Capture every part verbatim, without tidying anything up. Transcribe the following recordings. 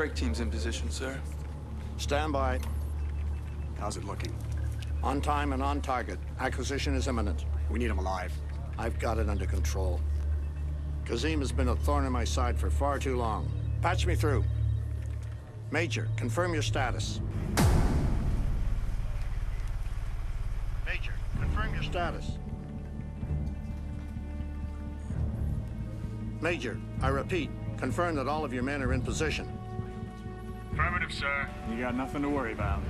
Break team's in position, sir. Stand by. How's it looking? On time and on target. Acquisition is imminent. We need him alive. I've got it under control. Kazim has been a thorn in my side for far too long. Patch me through. Major, confirm your status. Major, confirm your status. Major, I repeat, confirm that all of your men are in position. Affirmative, sir. You got nothing to worry about.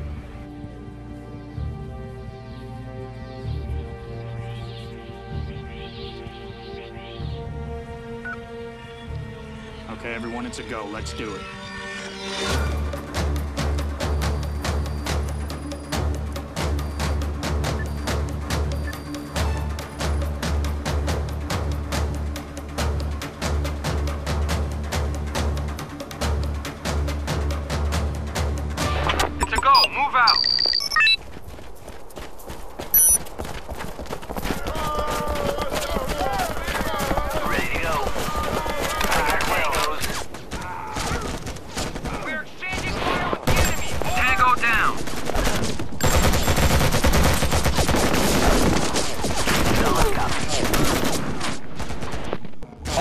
Okay, everyone, it's a go. Let's do it. It's a go. Move out.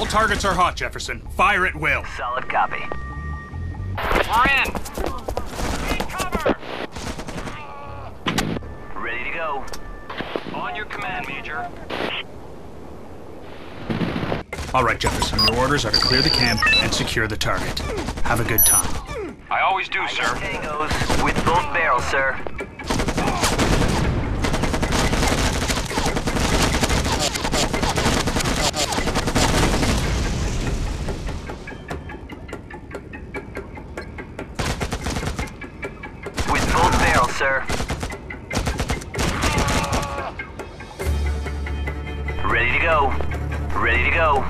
Targets are hot, Jefferson. Fire at will. Solid copy. We're in. Need cover. Ready to go. On your command, Major. All right, Jefferson. Your orders are to clear the camp and secure the target. Have a good time. I always do, sir. Tangos with both barrels, sir. Sir. Ready to go. Ready to go.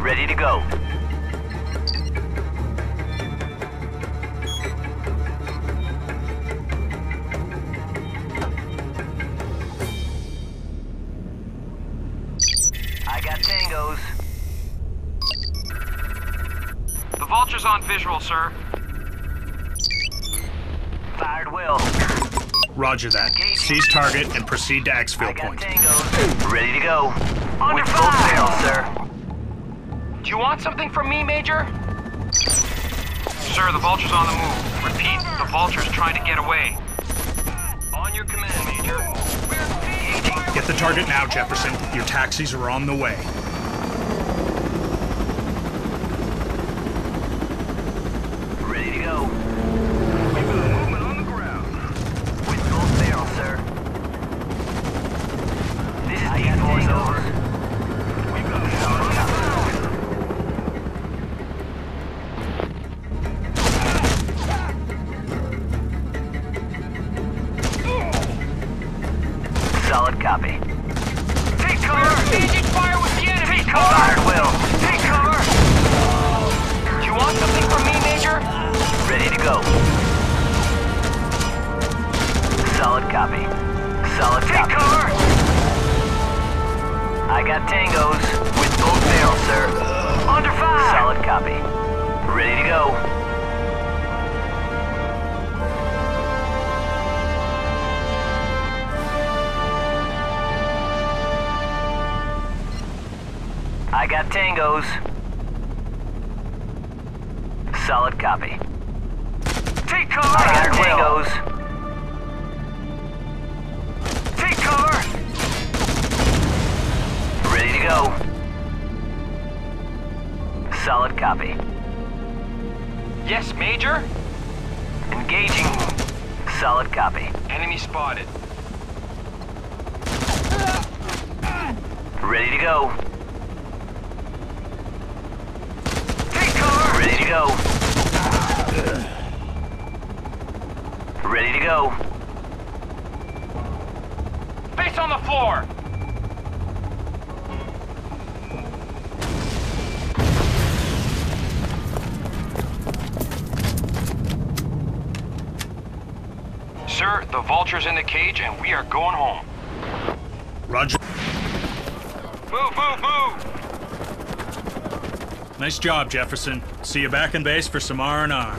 Ready to go. Vulture's on visual, sir. Fired will. Roger that. Seize target and proceed to exfil point. Tangos. Ready to go. Under fire, sir. Do you want something from me, Major? Sir, the Vulture's on the move. Repeat, the Vulture's trying to get away. On your command, Major. Get the target now, Jefferson. Your taxis are on the way. Solid copy. Take cover! Engaging fire with the enemy! Take cover! Fired will! Take cover! Do you want something from me, Major? Ready to go. Solid copy. Solid copy. Take cover! I got tangos with both barrels, sir. Under fire! Solid copy. Ready to go. I got tangos. Solid copy. Take cover! I got tangos. Take cover! Ready to go. Solid copy. Yes, Major? Engaging. Solid copy. Enemy spotted. Ready to go. Go. Ready to go. Face on the floor. sir. The vulture's in the cage and we are going home. Roger. Move, move, move! Nice job, Jefferson. See you back in base for some R and R.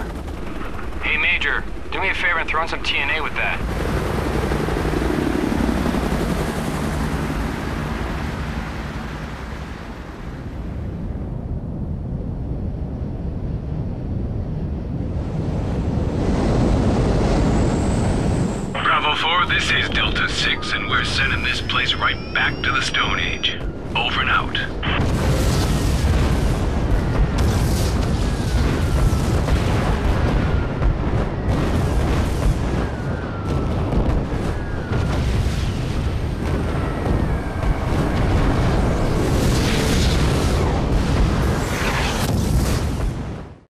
Hey, Major. Do me a favor and throw in some T N A with that. This is Delta six, and we're sending this place right back to the Stone Age. Over and out.